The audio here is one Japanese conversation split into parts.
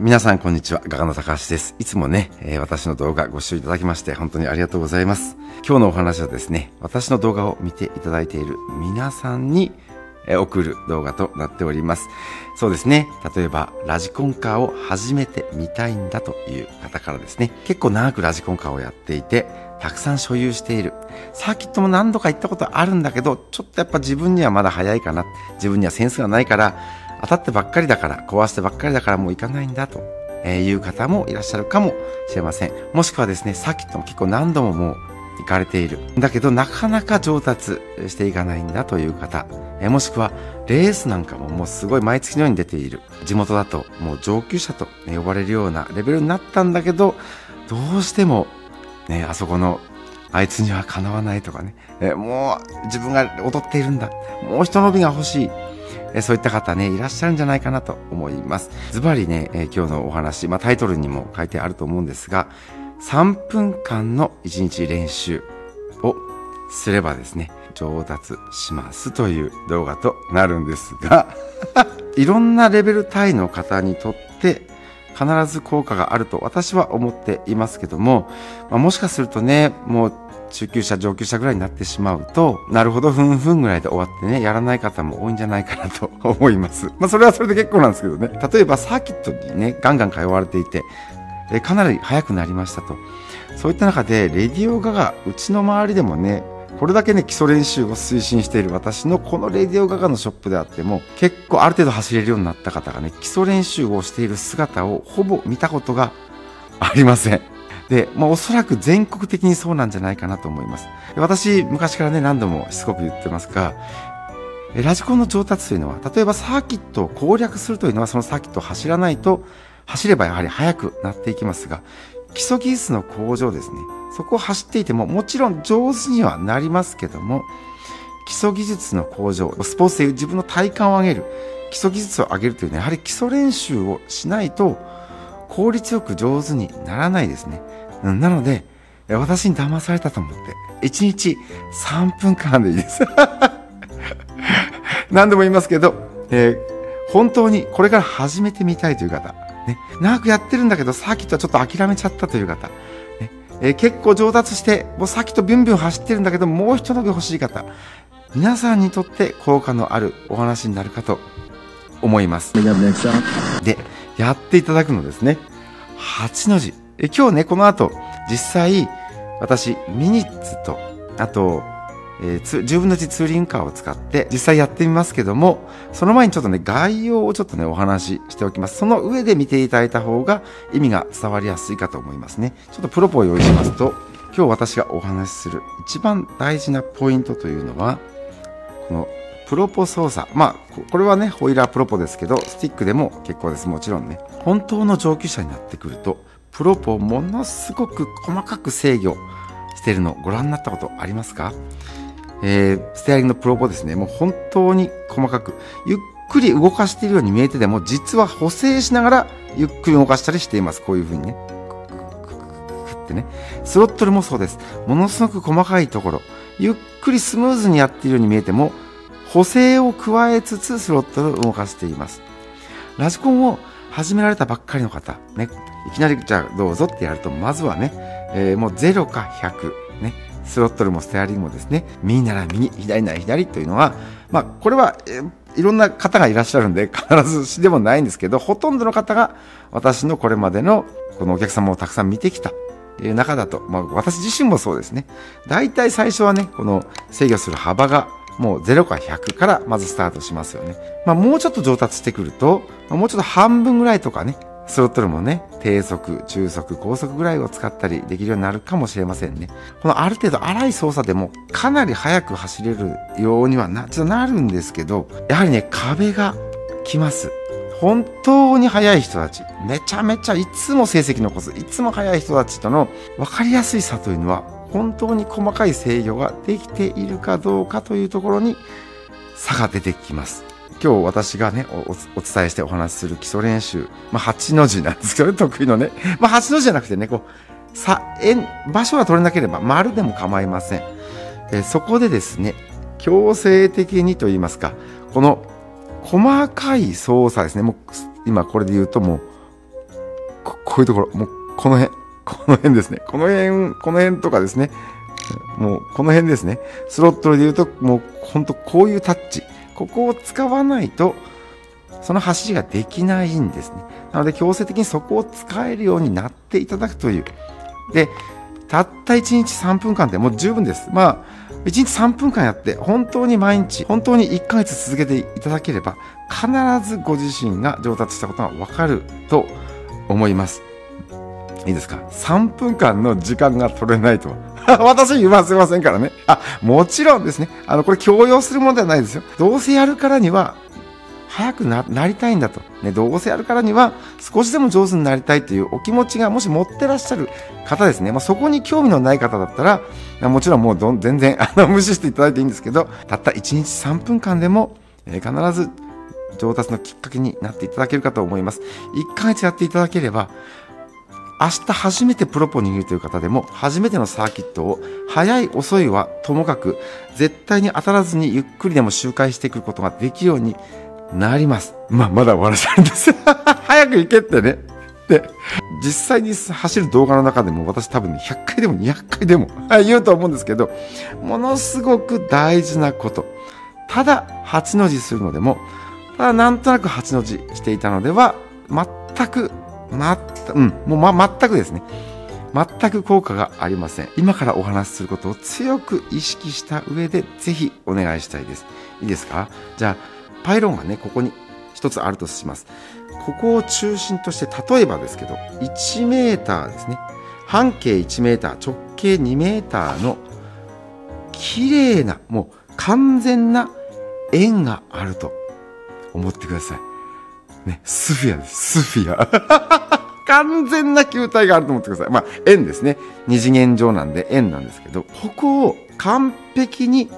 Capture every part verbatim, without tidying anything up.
皆さんこんにちは、画家の高橋です。いつもね、えー、私の動画ご視聴いただきまして本当にありがとうございます。今日のお話はですね、私の動画を見ていただいている皆さんに送る動画となっております。そうですね。例えば、ラジコンカーを初めて見たいんだという方からですね、結構長くラジコンカーをやっていて、たくさん所有している。サーキットも何度か行ったことあるんだけど、ちょっとやっぱ自分にはまだ早いかな。自分にはセンスがないから、当たってばっかりだから、壊してばっかりだからもう行かないんだという方もいらっしゃるかもしれません。もしくはですね、サーキットも結構何度ももう行かれている。だけどなかなか上達していかないんだという方。えもしくはレースなんかももうすごい毎月のように出ている。地元だともう上級者と呼ばれるようなレベルになったんだけど、どうしてもね、あそこのあいつにはかなわないとかね、えもう自分が劣っているんだ。もう一伸びが欲しい。そういった方ね、いらっしゃるんじゃないかなと思います。ズバリね、え今日のお話、まあ、タイトルにも書いてあると思うんですが、さんぷんかんのいちにち練習をすればですね、上達しますという動画となるんですが、いろんなレベル帯の方にとって必ず効果があると私は思っていますけども、まあ、もしかするとね、もう中級者、上級者ぐらいになってしまうと、なるほど、ふんふんぐらいで終わってね、やらない方も多いんじゃないかなと思います。まあそれはそれで結構なんですけどね。例えばサーキットにね、ガンガン通われていて、でかなり速くなりましたと。そういった中で、レディオガガ、うちの周りでもね、これだけね、基礎練習を推進している私のこのレディオガガのショップであっても、結構ある程度走れるようになった方がね、基礎練習をしている姿をほぼ見たことがありません。で、まあおそらく全国的にそうなんじゃないかなと思います。私、昔からね、何度もしつこく言ってますが、ラジコンの上達というのは、例えばサーキットを攻略するというのは、そのサーキットを走らないと、走ればやはり速くなっていきますが、基礎技術の向上ですね。そこを走っていてももちろん上手にはなりますけども、基礎技術の向上、スポーツでいう自分の体幹を上げる、基礎技術を上げるというのはやはり基礎練習をしないと効率よく上手にならないですね。なので、私に騙されたと思って、いちにちさんぷんかんでいいです。何度も言いますけど、えー、本当にこれから始めてみたいという方、ね、長くやってるんだけどサーキットはちょっと諦めちゃったという方、ねえー、結構上達してもうサーキットビュンビュン走ってるんだけどもう一伸び欲しい方、皆さんにとって効果のあるお話になるかと思います。で、やっていただくのですね、はちの字。え今日ね、この後実際私ミニッツとあと、えー、じゅうぶんのいちツーリングカーを使って実際やってみますけども、その前にちょっとね、概要をちょっとね、お話ししておきます。その上で見ていただいた方が意味が伝わりやすいかと思いますね。ちょっとプロポを用意しますと、今日私がお話しする一番大事なポイントというのは、このプロポ操作。まあ、これはね、ホイーラープロポですけど、スティックでも結構です。もちろんね。本当の上級者になってくると、プロポをものすごく細かく制御しているのをご覧になったことありますか？えー、ステアリングのプロポですね。もう本当に細かく、ゆっくり動かしているように見えてても、実は補正しながらゆっくり動かしたりしています。こういう風にね。ってね。スロットルもそうです。ものすごく細かいところ、ゆっくりスムーズにやっているように見えても、補正を加えつつスロットルを動かしています。ラジコンを始められたばっかりの方、ね。いきなりじゃあどうぞってやると、まずはね、えー、もうゼロかひゃく、ね。スロットルもステアリングもですね、右なら右、左なら左というのは、まあ、これは、えー、いろんな方がいらっしゃるんで、必ずしでもないんですけど、ほとんどの方が、私のこれまでの、このお客様をたくさん見てきた、という中だと、まあ、私自身もそうですね。大体最初はね、この制御する幅が、もうゼロかひゃくから、まずスタートしますよね。まあ、もうちょっと上達してくると、もうちょっと半分ぐらいとかね、スロットルもね、低速、中速、高速ぐらいを使ったりできるようになるかもしれませんね。このある程度荒い操作でもかなり速く走れるようにはな、ちょっとなるんですけど、やはりね、壁が来ます。本当に速い人たち、めちゃめちゃいつも成績残す、いつも速い人たちとの分かりやすい差というのは、本当に細かい制御ができているかどうかというところに差が出てきます。今日私がね、お, お伝えしてお話しする基礎練習。まあ、はちの字なんですけどね、得意のね。まあ、はちの字じゃなくてね、こう、さ、円、場所が取れなければ丸でも構いません。えー、そこでですね、強制的にと言いますか、この細かい操作ですね。もう、今これで言うともう、こういうところ、もうこの辺、この辺ですね。この辺、この辺とかですね。もうこの辺ですね。スロットルで言うと、もうほんとこういうタッチ。ここを使わないと、その走りができないんですね。なので強制的にそこを使えるようになっていただくという。で、たったいちにちさんぷんかんでもう十分です。まあ、いちにちさんぷんかんやって、本当に毎日、本当にいっかげつ続けていただければ、必ずご自身が上達したことがわかると思います。いいですか？ さん 分間の時間が取れないとは。私言わせませんからね。あ、もちろんですね。あの、これ強要するものではないですよ。どうせやるからには、早く な, なりたいんだと、ね。どうせやるからには少しでも上手になりたいというお気持ちがもし持ってらっしゃる方ですね。まあ、そこに興味のない方だったら、もちろんもうど全然あの無視していただいていいんですけど、たったいちにちさんぷんかんでも、えー、必ず上達のきっかけになっていただけるかと思います。いっかげつやっていただければ、明日初めてプロポにいるという方でも、初めてのサーキットを、早い遅いはともかく、絶対に当たらずにゆっくりでも周回してくることができるようになります。まあ、まだ終わらせないんです。早く行けってね。で、実際に走る動画の中でも私多分ね、ひゃっかいでもにひゃっかいでも言うと思うんですけど、ものすごく大事なこと。ただ、はちの字するのでも、ただなんとなくはちの字していたのでは、全く、ま、うん、もうま、全くですね。全く効果がありません。今からお話しすることを強く意識した上で、ぜひお願いしたいです。いいですか？じゃあ、パイロンがね、ここに一つあるとします。ここを中心として、例えばですけど、いちメーターですね。半径いちメーター、直径にメーターの綺麗な、もう完全な円があると思ってください。ね、スフィアです、スフィア。完全な球体があると思ってください。まあ、円ですね。二次元上なんで円なんですけど、ここを完璧に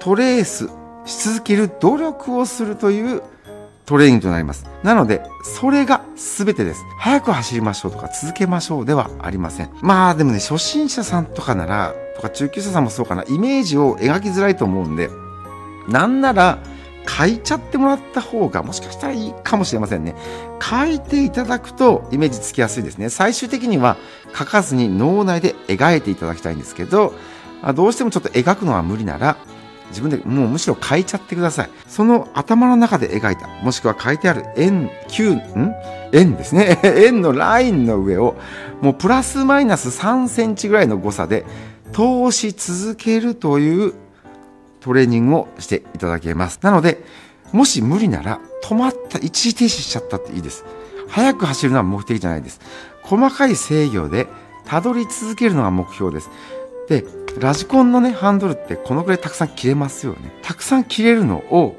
トレースし続ける努力をするというトレーニングとなります。なので、それが全てです。早く走りましょうとか続けましょうではありません。まあでもね、初心者さんとかなら、とか中級者さんもそうかな、イメージを描きづらいと思うんで、なんなら書いちゃってもらった方がもしかしたらいいかもしれませんね。書いていただくとイメージつきやすいですね。最終的には書かずに脳内で描いていただきたいんですけど、どうしてもちょっと描くのは無理なら、自分でもうむしろ書いちゃってください。その頭の中で描いた、もしくは書いてある円、球、ん円ですね。円のラインの上を、もうプラスマイナスさんセンチぐらいの誤差で通し続けるというトレーニングをしていただけます。なので、もし無理なら、止まった、一時停止しちゃったっていいです。早く走るのは目的じゃないです。細かい制御で辿り続けるのが目標です。で、ラジコンのね、ハンドルってこのくらいたくさん切れますよね。たくさん切れるのを、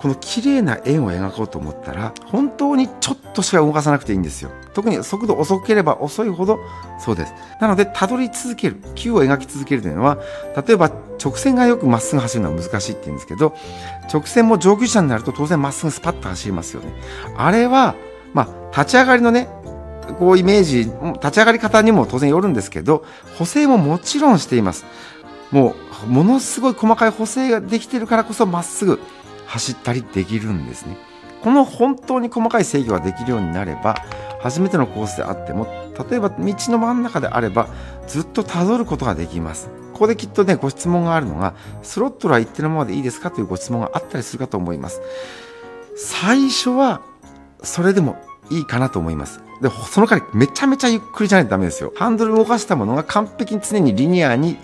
この綺麗な円を描こうと思ったら、本当にちょっとしか動かさなくていいんですよ。特に速度遅ければ遅いほどそうです。なので、辿り続ける、球を描き続けるというのは、例えば直線がよくまっすぐ走るのは難しいって言うんですけど、直線も上級者になると当然まっすぐスパッと走りますよね。あれは、まあ、立ち上がりのね、こうイメージ、立ち上がり方にも当然よるんですけど、補正ももちろんしています。もう、ものすごい細かい補正ができているからこそまっすぐ走ったりできるんですね。この本当に細かい制御ができるようになれば、初めてのコースであっても、例えば道の真ん中であれば、ずっと辿ることができます。ここできっとね、ご質問があるのが、スロットルは一定のままでいいですかというご質問があったりするかと思います。最初は、それでもいいかなと思います。で、その代わりめちゃめちゃゆっくりじゃないとダメですよ。ハンドル動かしたものが完璧に常にリニアに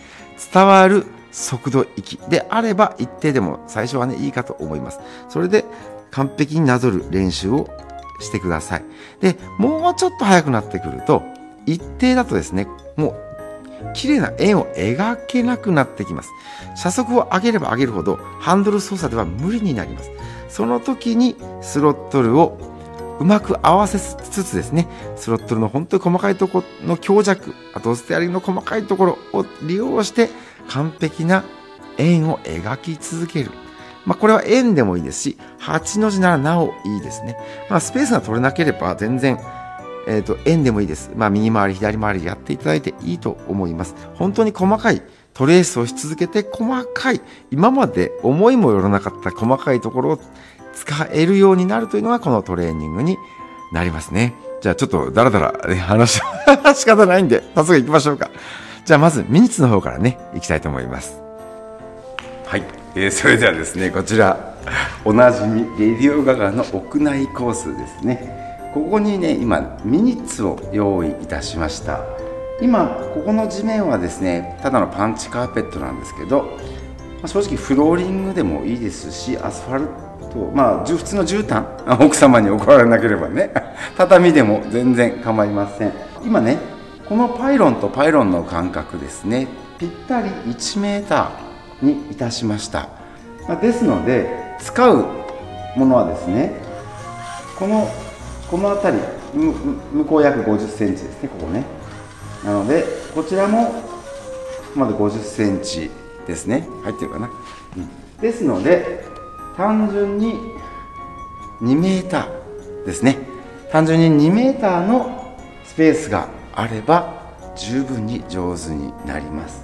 伝わる速度域であれば一定でも最初はね、いいかと思います。それで完璧になぞる練習をしてください。で、もうちょっと速くなってくると、一定だとですね、もう綺麗な円を描けなくなってきます。車速を上げれば上げるほどハンドル操作では無理になります。その時にスロットルをうまく合わせつつですね、スロットルの本当に細かいところの強弱、あとステアリングの細かいところを利用して完璧な円を描き続ける。まあこれは円でもいいですし、はちの字ならなおいいですね。まあスペースが取れなければ全然、えっと、円でもいいです。まあ右回り、左回りやっていただいていいと思います。本当に細かいトレースをし続けて、細かい、今まで思いもよらなかった細かいところを使えるようになるというのがこのトレーニングになりますね。じゃあちょっとダラダラ話は仕方ないんで、早速行きましょうか。じゃあまずミニッツの方からね、行きたいと思います。はい、えー、それではですね、こちら、おなじみレディオガガの屋内コースですね。ここにね、今ミニッツを用意いたしました。今ここの地面はですね、ただのパンチカーペットなんですけど、まあ、正直フローリングでもいいですし、アスファルト、まあ普通の絨毯、奥様に怒られなければね、畳でも全然構いません。今ね、このパイロンとパイロンの間隔ですね、ぴったりいちメーターにいたしました。まあ、ですので使うものはですね、このこの辺り、向こう約ごじゅっセンチですね、ここね。なのでこちらもまだごじゅっセンチ。ですね、入ってるかな、うん、ですので単純ににメーターですね、単純ににメーターのスペースがあれば十分に上手になります。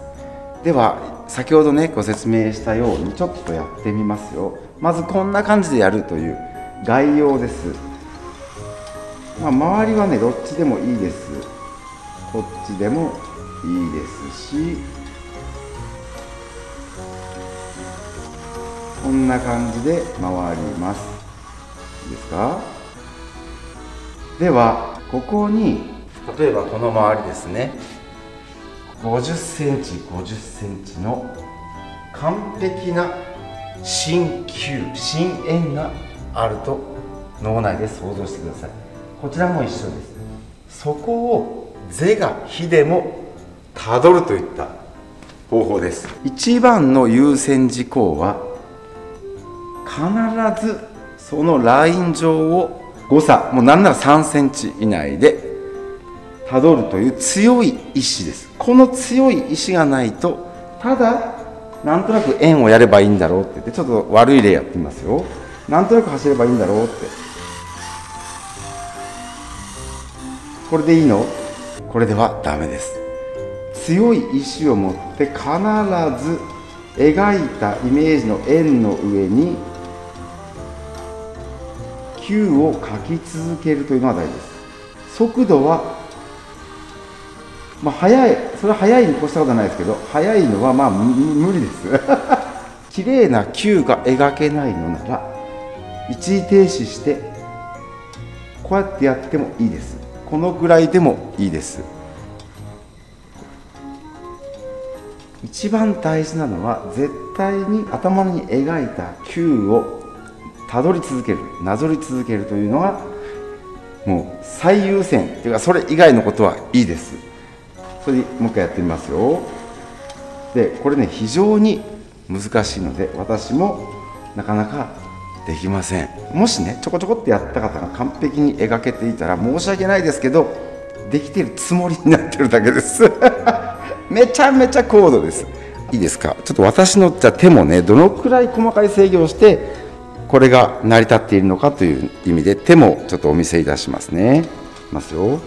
では先ほどねご説明したようにちょっとやってみますよ。まずこんな感じでやるという概要です。まあ、周りはねどっちでもいいです。こっちでもいいですし、こんな感じで回ります。いいですか？ではここに例えばこの周りですね、ごじゅっセンチ、ごじゅっセンチの完璧な深球深円があると脳内で想像してください。こちらも一緒です。そこを是が非でもたどるといった方法です。一番の優先事項は必ずそのライン上を誤差、もう何ならさんセンチ以内でたどるという強い意志です。この強い意志がないと、ただなんとなく円をやればいいんだろうって言って、ちょっと悪い例やってみますよ。なんとなく走ればいいんだろうって、これでいいの？これではダメです。強い意志を持って必ず描いたイメージの円の上に球を描き続けるというのが大事です。速度は、まあ、速い、それは速いに越したことはないですけど、速いのはまあ無理です綺麗な球が描けないのなら一時停止してこうやってやってもいいです。このぐらいでもいいです。一番大事なのは絶対に頭に描いた球をたどり続ける、なぞり続けるというのがもう最優先というか、それ以外のことはいいです。それでもう一回やってみますよ。でこれね非常に難しいので私もなかなかできません。もしねちょこちょこってやった方が完璧に描けていたら申し訳ないですけど、できてるつもりになってるだけですめちゃめちゃ高度です。いいですか？ちょっと私のじゃ手もね、どのくらい細かい制御をしてこれが成り立っているのかという意味で手もちょっとお見せいたしますね。いきますよ。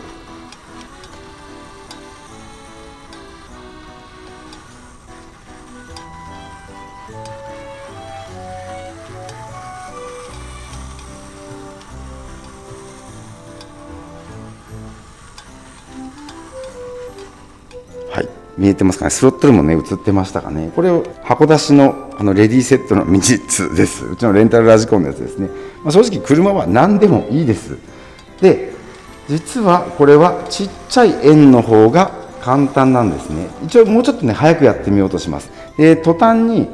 見えてますかね。スロットルもね映ってましたかね。これを箱出しのあのレディーセットのミニッツです。うちのレンタルラジコンのやつですね。まあ、正直車は何でもいいです。で実はこれはちっちゃい円の方が簡単なんですね。一応もうちょっとね早くやってみようとします。で途端に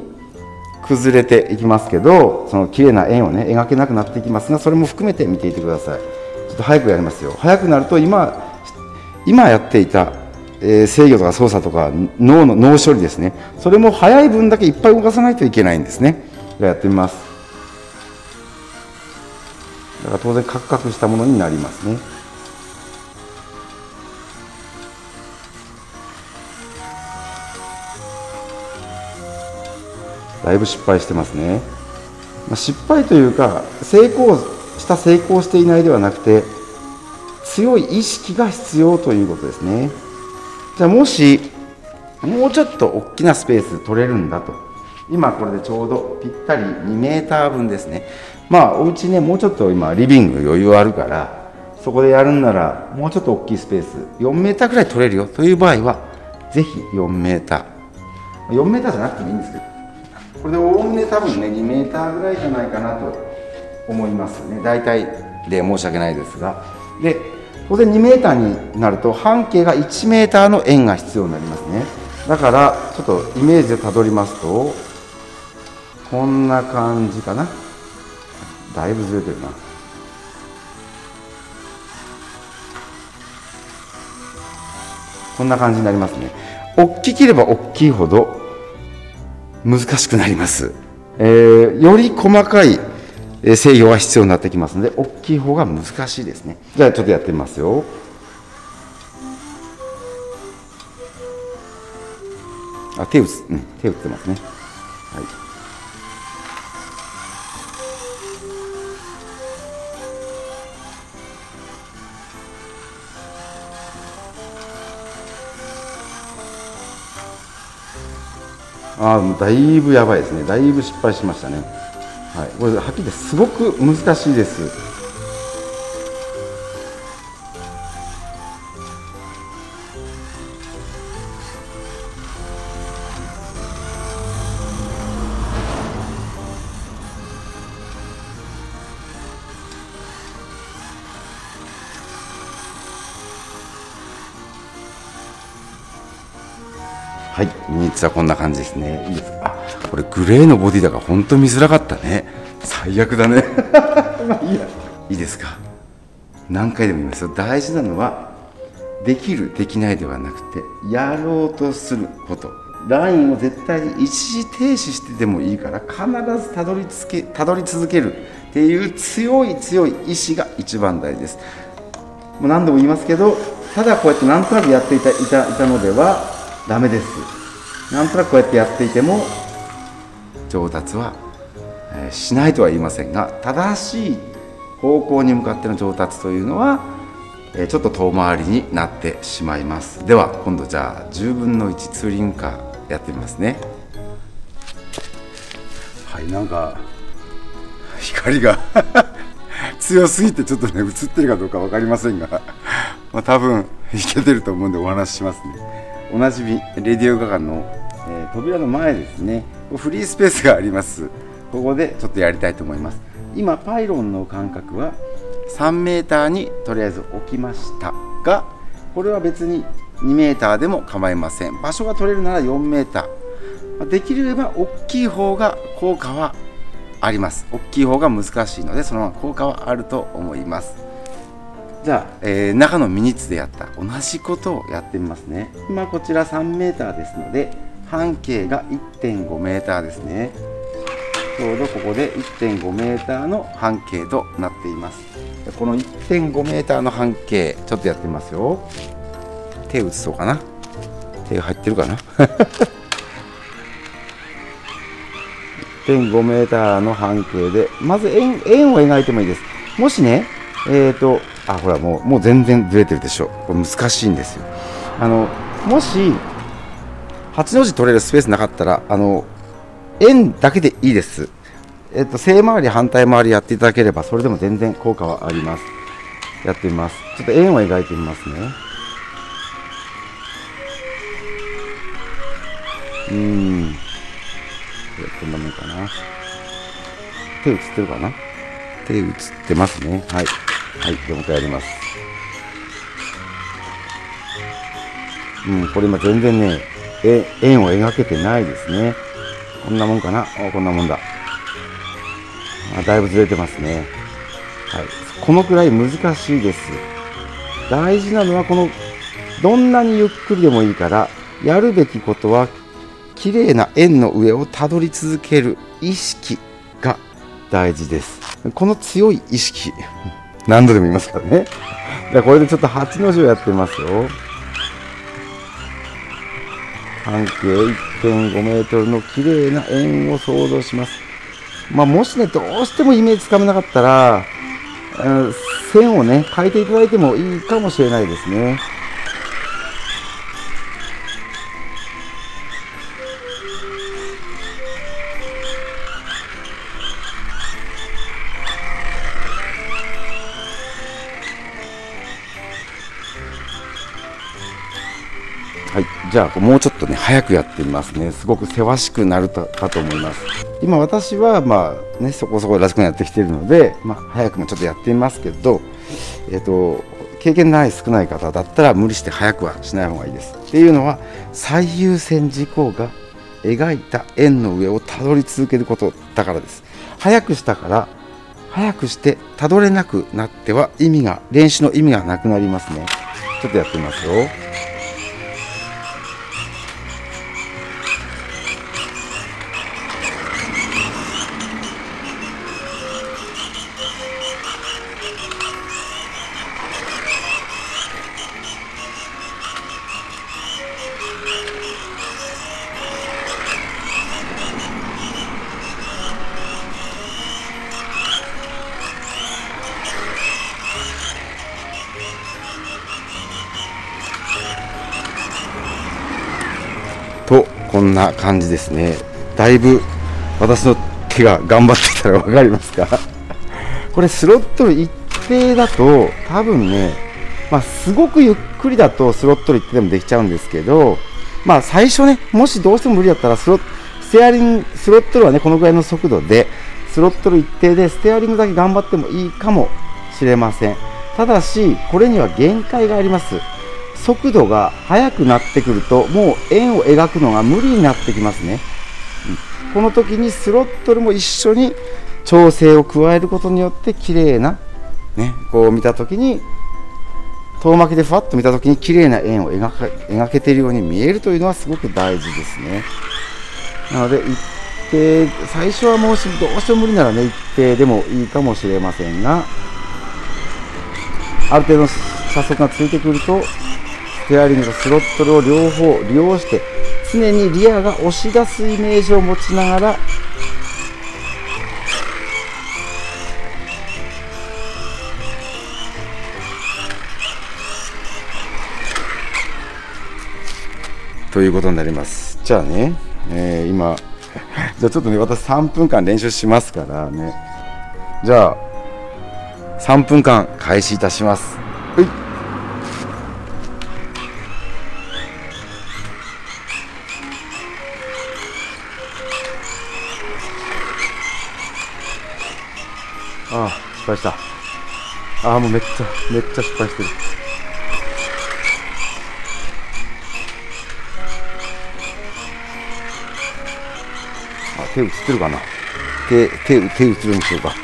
崩れていきますけど、その綺麗な円をね描けなくなっていきますが、それも含めて見ていてください。ちょっと早くやりますよ。早くなると今今やっていた制御とか操作とか脳の脳処理ですね、それも早い分だけいっぱい動かさないといけないんですね。じゃあやってみます。だから当然カクカクしたものになりますね。だいぶ失敗してますね。まあ、失敗というか成功した成功していないではなくて、強い意識が必要ということですね。じゃあもしもうちょっと大きなスペース取れるんだと、今これでちょうどぴったりにメーター分ですね。まあお家ねもうちょっと今リビング余裕あるから、そこでやるんならもうちょっと大きいスペースよんメーターくらい取れるよという場合はぜひよんメーター、よんメーターじゃなくてもいいんですけど、これでおおむね多分ねにメーターぐらいじゃないかなと思いますね。大体で申し訳ないですが、でここでにメーターになると半径がいちメーターの円が必要になりますね。だからちょっとイメージでたどりますとこんな感じかな。だいぶずれてるな。こんな感じになりますね。大きければ大きいほど難しくなります。えー、より細かい制御が必要になってきますので、大きい方が難しいですね。じゃあちょっとやってみますよ。あ、手打つ、うん、手打ってますね。はい。あー、だいぶやばいですね。だいぶ失敗しましたね。はい、これはっきり言ってすごく難しいです。はい、ミニチュアこんな感じですね。いいですか。あ、これグレーのボディだから本当見づらかったね。最悪だね。まあいいや。いいですか。何回でも言いますよ。大事なのはできるできないではなくてやろうとすること。ラインを絶対に一時停止してでもいいから必ずたどりつけたどり続けるっていう強い強い意志が一番大事です。もう何度も言いますけど、ただこうやってなんとなくやっていたいたいたのではダメです。なんとなくこうやってやっていても上達はしないとは言いませんが、正しい方向に向かっての上達というのはちょっと遠回りになってしまいます。では今度じゃあじゅうぶんのいちツーリングカーやってみますね。はい、なんか光が強すぎてちょっとね映ってるかどうか分かりませんが、まあ、多分いけてると思うんでお話ししますね。おなじみレディオガガの、えー、扉の前ですね、フリースペースがあります。ここでちょっとやりたいと思います。今パイロンの間隔はさんメーターにとりあえず置きましたが、これは別ににメーターでも構いません。場所が取れるならよんメーター、できれば大きい方が効果はあります。大きい方が難しいのでその効果はあると思います。じゃあ、えー、中のミニツでやった同じことをやってみますね。今こちらさんメーターですので半径が いってんごメーターですね。ちょうどここで いってんごメーターの半径となっています。この いってんごメーターの半径ちょっとやってみますよ。手打つそうかな。手入ってるかな。いってんごメーターの半径でまず 円, 円を描いてもいいです。もしねえーとあ、ほらもう、もう全然ずれてるでしょ。これ難しいんですよ。あのもしはちの字取れるスペースなかったらあの円だけでいいです、えっと、正回り反対回りやっていただければそれでも全然効果はあります。やってみます。ちょっと円を描いてみますね。うーん、こんなもんかな。手映ってるかな。手映ってますね。はいはい、でもう一回やります。うん、これ今全然ね、え、円を描けてないですね。こんなもんかな。お、こんなもんだ。あ、だいぶずれてますね。はい、このくらい難しいです。大事なのはこの、どんなにゆっくりでもいいから、やるべきことは、綺麗な円の上をたどり続ける意識が大事です。この強い意識。何度でも言いますからね。じゃあこれでちょっとはちの字をやってみますよ。半径 いってんごメートルの綺麗な円を想像します。まあもしねどうしてもイメージつかめなかったら、うん、線をね変えていただいてもいいかもしれないですね。はい、じゃあもうちょっとね早くやってみますね。すごくせわしくなるかと思います。今私はまあねそこそこらしくやってきているので、まあ、早くもちょっとやってみますけど、えっと経験ない少ない方だったら無理して早くはしない方がいいです。っていうのは最優先事項が描いた円の上をたどり続けることだからです。早くしたから早くしてたどれなくなっては意味が練習の意味がなくなりますね。ちょっとやってみますよ。とこんな感じですね。だいぶ私の手が頑張ってたら分かりますかこれスロットル一定だと多分ね、まあ、すごくゆっくりだとスロットル一定でもできちゃうんですけど、まあ、最初ねもしどうしても無理だったらスロステアリングスロットルはねこのぐらいの速度でスロットル一定でステアリングだけ頑張ってもいいかもしれません。ただしこれには限界があります。速度が速くなってくるともう円を描くのが無理になってきますね。この時にスロットルも一緒に調整を加えることによって綺麗なねこう見た時に遠巻きでふわっと見た時に綺麗な円を描か描けているように見えるというのはすごく大事ですね。なので一定最初はもうどうしても無理ならね一定でもいいかもしれませんがある程度車速がついてくるとステアリングとスロットルを両方利用して常にリアが押し出すイメージを持ちながらということになります。じゃあね、えー、今じゃあちょっとね私さんぷんかん練習しますからね。じゃあさんぷんかん開始いたします。はいああ失敗した。ああもうめっちゃめっちゃ失敗してる。あ手映ってるかな。手手手映るんでしょうか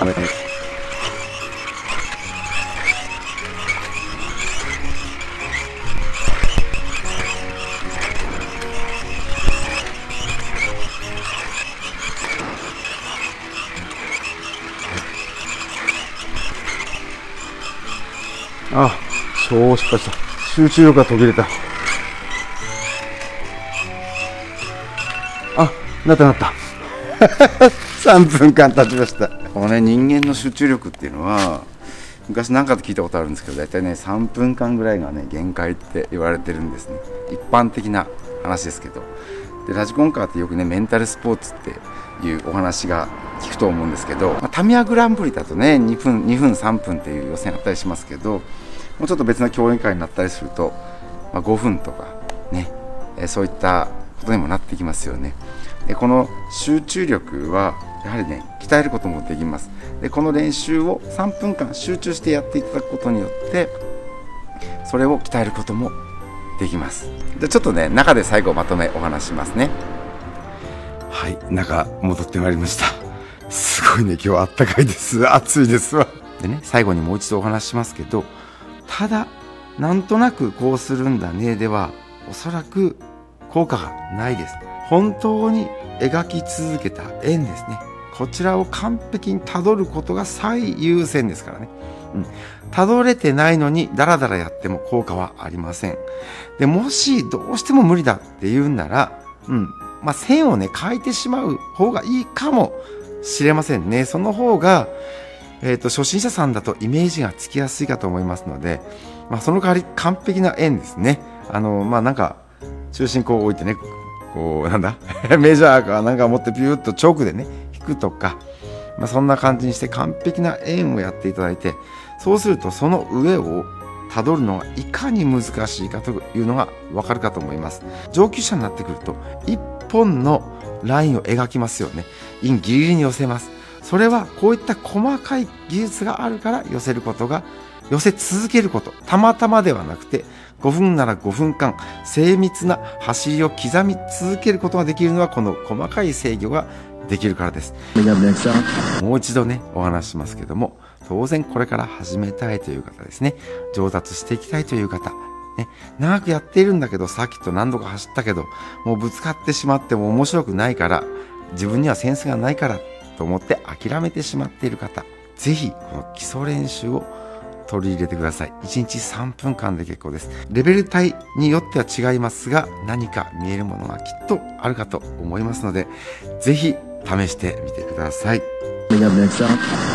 あれかねああ超失敗した。集中力が途切れた。あなったなったさんぷんかん経ちました。このね人間の集中力っていうのは昔何かで聞いたことあるんですけど大体ねさんぷんかんぐらいがね限界って言われてるんですね。一般的な話ですけどでラジコンカーってよくねメンタルスポーツっていうお話が聞くと思うんですけど、まあ、タミヤグランプリだとねにふん、にふんさんぷんっていう予選あったりしますけどもうちょっと別の競技会になったりすると、まあ、ごふんとかねえそういったことにもなってきますよね。でこの集中力はやはりね鍛えることもできます。でこの練習をさんぷんかん集中してやっていただくことによってそれを鍛えることもできます。でちょっとね中で最後まとめお話しますね。はい中戻ってまいりました。すごいね今日あったかいです。暑いですわ。でね最後にもう一度お話ししますけどただなんとなくこうするんだねではおそらく効果がないです。本当に描き続けた円ですねこちらを完璧にたどることが最優先ですからね。うん、たどれてないのにダラダラやっても効果はありません。でもしどうしても無理だっていうんなら、うんまあ、線をね描いてしまう方がいいかも知れませんね。その方が、えー、と初心者さんだとイメージがつきやすいかと思いますので、まあ、その代わり完璧な円ですね。あのまあなんか中心こう置いてねこうなんだメジャーかなんか持ってピューッとチョークでね引くとか、まあ、そんな感じにして完璧な円をやっていただいてそうするとその上をたどるのがいかに難しいかというのが分かるかと思います。上級者になってくるといっぽんのラインを描きますよね。インギリギリに寄せます。それはこういった細かい技術があるから寄せることが寄せ続けること、たまたまではなくてごふんならごふんかん精密な走りを刻み続けることができるのはこの細かい制御ができるからです。もう一度ねお話ししますけども、当然これから始めたいという方ですね、上達していきたいという方ね、長くやっているんだけどさっきと何度か走ったけどもうぶつかってしまっても面白くないから、自分にはセンスがないからと思って諦めてしまっている方、是非この基礎練習を取り入れてください。いちにちさんぷんかんで結構です。レベル帯によっては違いますが、何か見えるものがきっとあるかと思いますので、是非試してみてください。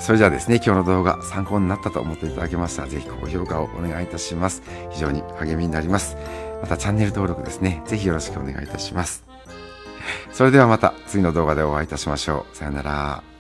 それじゃあですね、今日の動画参考になったと思っていただけましたら、ぜひ高評価をお願いいたします。非常に励みになります。またチャンネル登録ですね、ぜひよろしくお願いいたします。それではまた次の動画でお会いいたしましょう。さよなら。